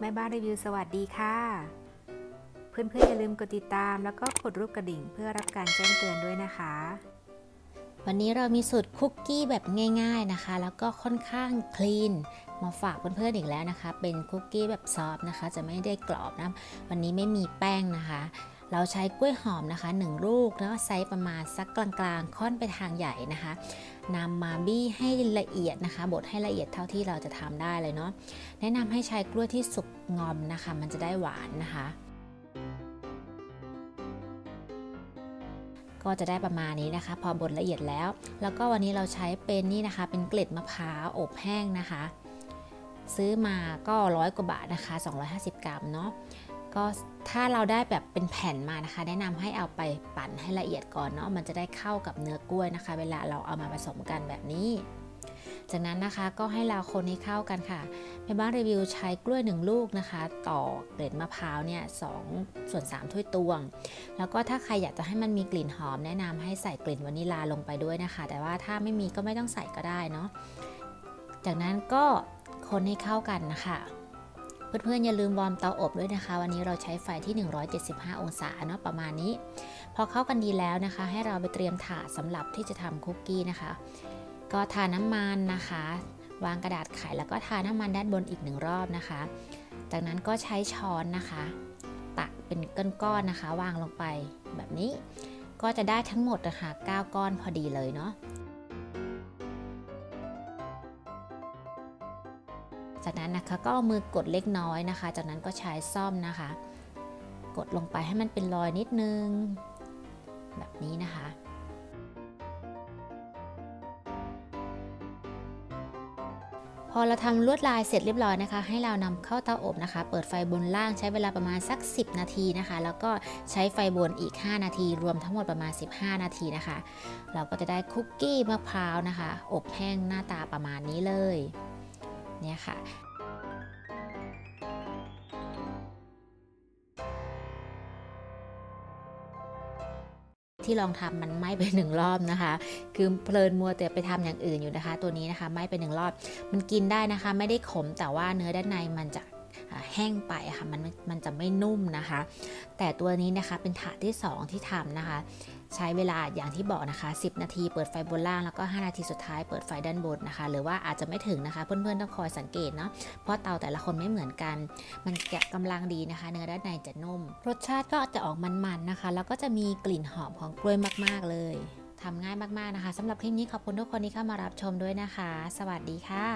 แม่บ้านรีวิวสวัสดีค่ะเพื่อนๆ อย่าลืมกดติดตามแล้วก็กดรูปกระดิ่งเพื่อรับการแจ้งเตือนด้วยนะคะวันนี้เรามีสูตรคุกกี้แบบง่ายๆนะคะแล้วก็ค่อนข้างคลีนมาฝากเพื่อนๆอีกแล้วนะคะเป็นคุกกี้แบบซอฟต์นะคะจะไม่ได้กรอบนะวันนี้ไม่มีแป้งนะคะเราใช้กล้วยหอมนะคะ1ลูกแล้วไซส์ประมาณสักกลางๆค่อนไปทางใหญ่นะคะนำมาบี้ให้ละเอียดนะคะบดให้ละเอียดเท่าที่เราจะทำได้เลยเนาะแนะนำให้ใช้กล้วยที่สุกงอมนะคะมันจะได้หวานนะคะก็จะได้ประมาณนี้นะคะพอบดละเอียดแล้วก็วันนี้เราใช้เป็นนี่นะคะเป็นเกล็ดมะพร้าวอบแห้งนะคะซื้อมาก็100 กว่าบาทนะคะ250 กรัมเนาะก็ถ้าเราได้แบบเป็นแผ่นมานะคะแนะนำให้เอาไปปั่นให้ละเอียดก่อนเนาะมันจะได้เข้ากับเนื้อกล้วยนะคะเวลาเราเอามาผสมกันแบบนี้จากนั้นนะคะก็ให้เราคนให้เข้ากันค่ะแม่บ้านรีวิวใช้กล้วย1ลูกนะคะต่อเกล็ดมะพร้าวเนี่ย2/3ถ้วยตวงแล้วก็ถ้าใครอยากจะให้มันมีกลิ่นหอมแนะนำให้ใส่กลิ่นวานิลาลงไปด้วยนะคะแต่ว่าถ้าไม่มีก็ไม่ต้องใส่ก็ได้เนาะจากนั้นก็คนให้เข้ากันนะคะเพื่อนๆอย่าลืมวอร์มเตาอบด้วยนะคะวันนี้เราใช้ไฟที่175องศาเนาะประมาณนี้พอเข้ากันดีแล้วนะคะให้เราไปเตรียมถาดสำหรับที่จะทำคุกกี้นะคะก็ทาน้ำมันนะคะวางกระดาษไขแล้วก็ทาน้ำมันด้านบนอีก1รอบนะคะจากนั้นก็ใช้ช้อนนะคะตักเป็นก้อนๆนะคะวางลงไปแบบนี้ก็จะได้ทั้งหมดนะคะ9ก้อนพอดีเลยเนาะจากนั้นนะคะก็เอามือกดเล็กน้อยนะคะจากนั้นก็ใช้ซ่อมนะคะกดลงไปให้มันเป็นรอยนิดนึงแบบนี้นะคะพอเราทำลวดลายเสร็จเรียบร้อยนะคะให้เรานำเข้าเตาอบนะคะเปิดไฟบนล่างใช้เวลาประมาณสัก10นาทีนะคะแล้วก็ใช้ไฟบนอีก5นาทีรวมทั้งหมดประมาณ15นาทีนะคะเราก็จะได้คุกกี้มะพร้าวนะคะอบแห้งหน้าตาประมาณนี้เลยเนี่ยค่ะที่ลองทำมันไหม้ไป1รอบนะคะคือเพลินมัวแต่ไปทำอย่างอื่นอยู่นะคะตัวนี้นะคะไหม้ไป1รอบมันกินได้นะคะไม่ได้ขมแต่ว่าเนื้อด้านในมันจะแห้งไปค่ะมันจะไม่นุ่มนะคะแต่ตัวนี้นะคะเป็นถาดที่2ที่ทำนะคะใช้เวลาอย่างที่บอกนะคะ10นาทีเปิดไฟบนล่างแล้วก็5นาทีสุดท้ายเปิดไฟด้านบนนะคะหรือว่าอาจจะไม่ถึงนะคะเพื่อนๆต้องคอยสังเกตเนาะเพราะเตาแต่ละคนไม่เหมือนกันมันแกะกำลังดีนะคะเนื้อด้านในจะนุ่มรสชาติก็จะออกมันๆนะคะแล้วก็จะมีกลิ่นหอมของกล้วยมากๆเลยทำง่ายมากๆนะคะสำหรับคลิปนี้ขอบคุณทุกคนที่เข้ามารับชมด้วยนะคะสวัสดีค่ะ